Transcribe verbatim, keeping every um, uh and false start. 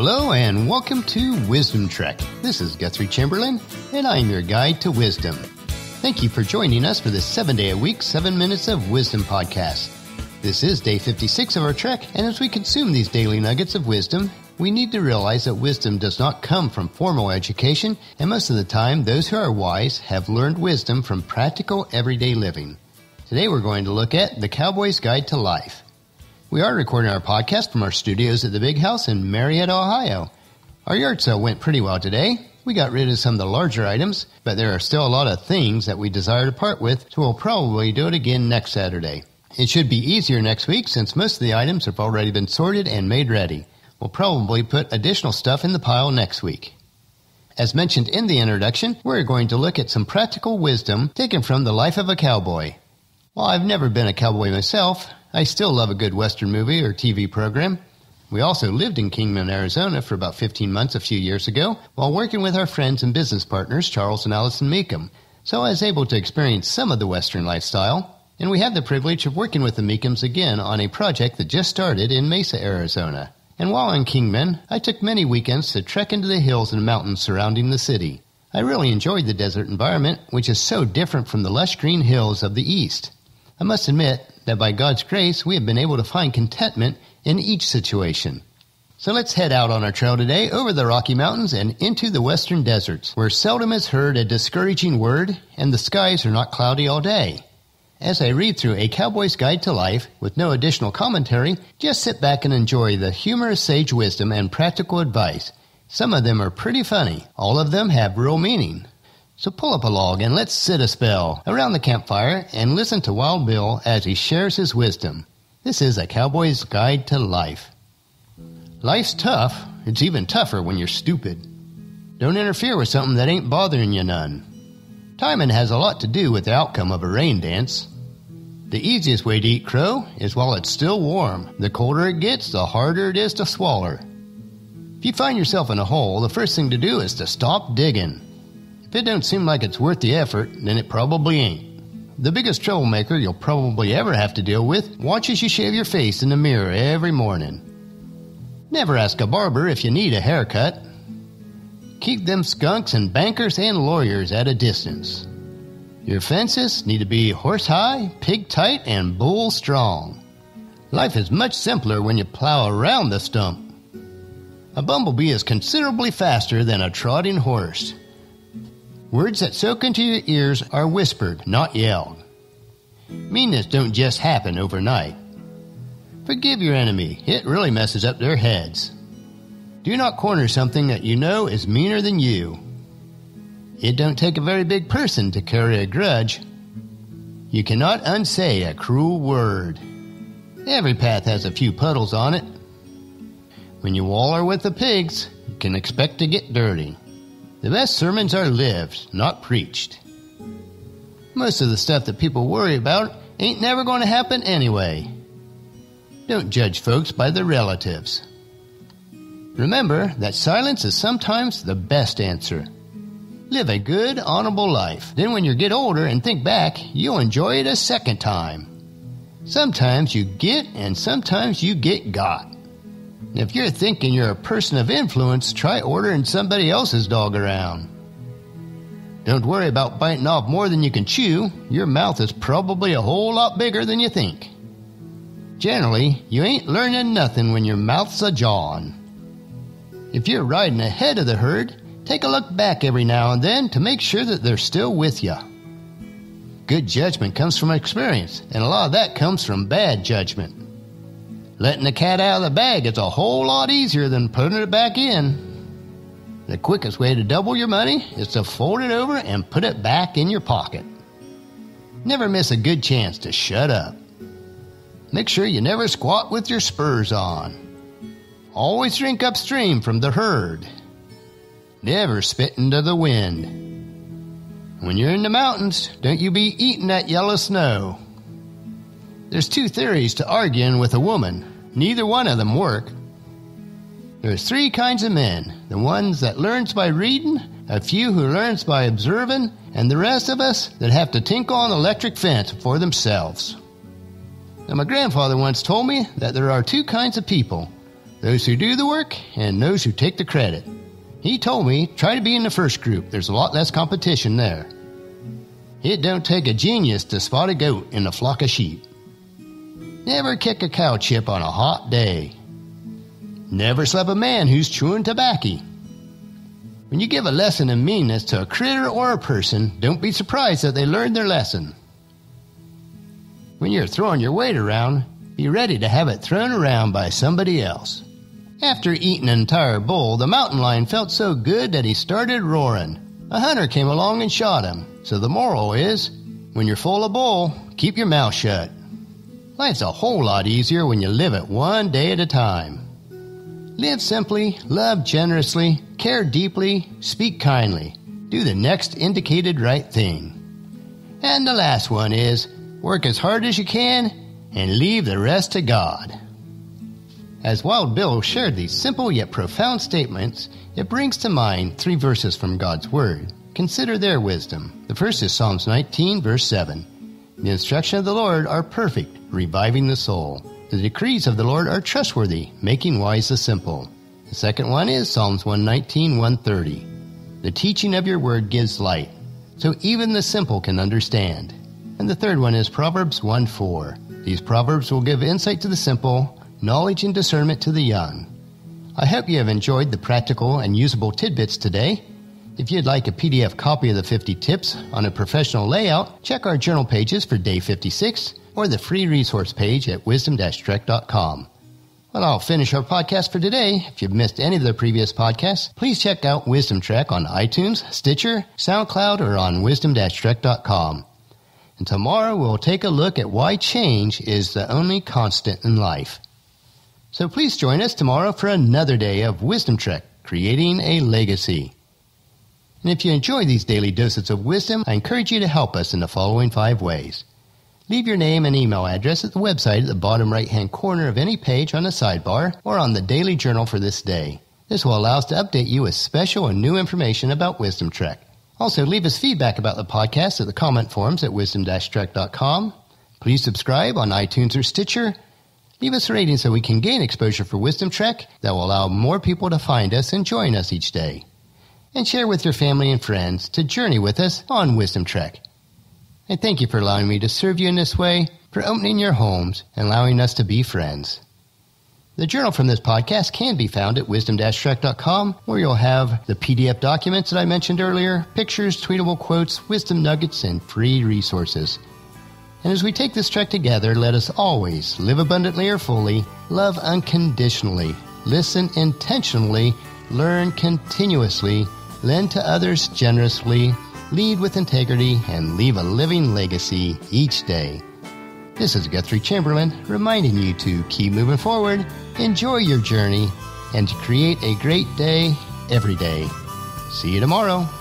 Hello and welcome to Wisdom Trek. This is Guthrie Chamberlain, and I am your guide to wisdom. Thank you for joining us for this seven-day-a-week, seven minutes of wisdom podcast. This is day fifty-six of our trek, and as we consume these daily nuggets of wisdom, we need to realize that wisdom does not come from formal education, and most of the time, those who are wise have learned wisdom from practical everyday living. Today, we're going to look at The Cowboy's Guide to Life. We are recording our podcast from our studios at the Big House in Marietta, Ohio. Our yard sale went pretty well today. We got rid of some of the larger items, but there are still a lot of things that we desire to part with, so we'll probably do it again next Saturday. It should be easier next week since most of the items have already been sorted and made ready. We'll probably put additional stuff in the pile next week. As mentioned in the introduction, we're going to look at some practical wisdom taken from the life of a cowboy. While I've never been a cowboy myself, I still love a good Western movie or T V program. We also lived in Kingman, Arizona for about fifteen months a few years ago while working with our friends and business partners, Charles and Allison Mecham, so I was able to experience some of the Western lifestyle, and we had the privilege of working with the Mechams again on a project that just started in Mesa, Arizona. And while in Kingman, I took many weekends to trek into the hills and mountains surrounding the city. I really enjoyed the desert environment, which is so different from the lush green hills of the East. I must admit that by God's grace, we have been able to find contentment in each situation. So let's head out on our trail today over the Rocky Mountains and into the western deserts, where seldom is heard a discouraging word and the skies are not cloudy all day. As I read through A Cowboy's Guide to Life with no additional commentary, just sit back and enjoy the humorous sage wisdom and practical advice. Some of them are pretty funny. All of them have real meaning. So pull up a log and let's sit a spell around the campfire and listen to Wild Bill as he shares his wisdom. This is A Cowboy's Guide to Life. Life's tough. It's even tougher when you're stupid. Don't interfere with something that ain't bothering you none. Timing has a lot to do with the outcome of a rain dance. The easiest way to eat crow is while it's still warm. The colder it gets, the harder it is to swallow. If you find yourself in a hole, the first thing to do is to stop digging. If it don't seem like it's worth the effort, then it probably ain't. The biggest troublemaker you'll probably ever have to deal with watches you shave your face in the mirror every morning. Never ask a barber if you need a haircut. Keep them skunks and bankers and lawyers at a distance. Your fences need to be horse high, pig tight, and bull strong. Life is much simpler when you plow around the stump. A bumblebee is considerably faster than a trotting horse. Words that soak into your ears are whispered, not yelled. Meanness don't just happen overnight. Forgive your enemy. It really messes up their heads. Do not corner something that you know is meaner than you. It don't take a very big person to carry a grudge. You cannot unsay a cruel word. Every path has a few puddles on it. When you waller with the pigs, you can expect to get dirty. The best sermons are lived, not preached. Most of the stuff that people worry about ain't never going to happen anyway. Don't judge folks by their relatives. Remember that silence is sometimes the best answer. Live a good, honorable life. Then when you get older and think back, you'll enjoy it a second time. Sometimes you get and sometimes you get got. If you're thinking you're a person of influence, try ordering somebody else's dog around. Don't worry about biting off more than you can chew. Your mouth is probably a whole lot bigger than you think. Generally, you ain't learning nothing when your mouth's a-jawing. If you're riding ahead of the herd, take a look back every now and then to make sure that they're still with you. Good judgment comes from experience, and a lot of that comes from bad judgment. Letting the cat out of the bag is a whole lot easier than putting it back in. The quickest way to double your money is to fold it over and put it back in your pocket. Never miss a good chance to shut up. Make sure you never squat with your spurs on. Always drink upstream from the herd. Never spit into the wind. When you're in the mountains, don't you be eating that yellow snow. There's two theories to arguing with a woman. Neither one of them work. There's three kinds of men. The ones that learns by reading, a few who learns by observing, and the rest of us that have to tinkle on an electric fence for themselves. Now, my grandfather once told me that there are two kinds of people. those who do the work and those who take the credit. He told me, try to be in the first group. There's a lot less competition there. It don't take a genius to spot a goat in a flock of sheep. Never kick a cow chip on a hot day. Never slap a man who's chewing tobacco. When you give a lesson in meanness to a critter or a person, don't be surprised that they learned their lesson. When you're throwing your weight around, be ready to have it thrown around by somebody else. After eating an entire bull, the mountain lion felt so good that he started roaring. A hunter came along and shot him. So the moral is, when you're full of bull, keep your mouth shut. Life's a whole lot easier when you live it one day at a time. Live simply, love generously, care deeply, speak kindly. Do the next indicated right thing. And the last one is, work as hard as you can and leave the rest to God. As Wild Bill shared these simple yet profound statements, it brings to mind three verses from God's Word. Consider their wisdom. The first is Psalms nineteen, verse seven. The instructions of the Lord are perfect, reviving the soul. The decrees of the Lord are trustworthy, making wise the simple. The second one is Psalms one nineteen, one thirty. The teaching of your word gives light, so even the simple can understand. And the third one is Proverbs one four. These proverbs will give insight to the simple, knowledge and discernment to the young. I hope you have enjoyed the practical and usable tidbits today. If you'd like a P D F copy of the fifty tips on a professional layout, check our journal pages for day fifty-six or the free resource page at wisdom dash trek dot com. Well, I'll finish our podcast for today. If you've missed any of the previous podcasts, please check out Wisdom Trek on iTunes, Stitcher, SoundCloud, or on wisdom dash trek dot com. And tomorrow we'll take a look at why change is the only constant in life. So please join us tomorrow for another day of Wisdom Trek, creating a legacy. And if you enjoy these daily doses of wisdom, I encourage you to help us in the following five ways. Leave your name and email address at the website at the bottom right-hand corner of any page on the sidebar or on the daily journal for this day. This will allow us to update you with special and new information about Wisdom Trek. Also, leave us feedback about the podcast at the comment forums at wisdom dash trek dot com. Please subscribe on iTunes or Stitcher. Leave us a rating so we can gain exposure for Wisdom Trek that will allow more people to find us and join us each day. And share with your family and friends to journey with us on Wisdom Trek. I thank you for allowing me to serve you in this way, for opening your homes, and allowing us to be friends. The journal from this podcast can be found at wisdom dash trek dot com, where you'll have the P D F documents that I mentioned earlier, pictures, tweetable quotes, wisdom nuggets, and free resources. And as we take this trek together, let us always live abundantly or fully, love unconditionally, listen intentionally, learn continuously, lend to others generously, lead with integrity, and leave a living legacy each day. This is Guthrie Chamberlain reminding you to keep moving forward, enjoy your journey, and to create a great day every day. See you tomorrow.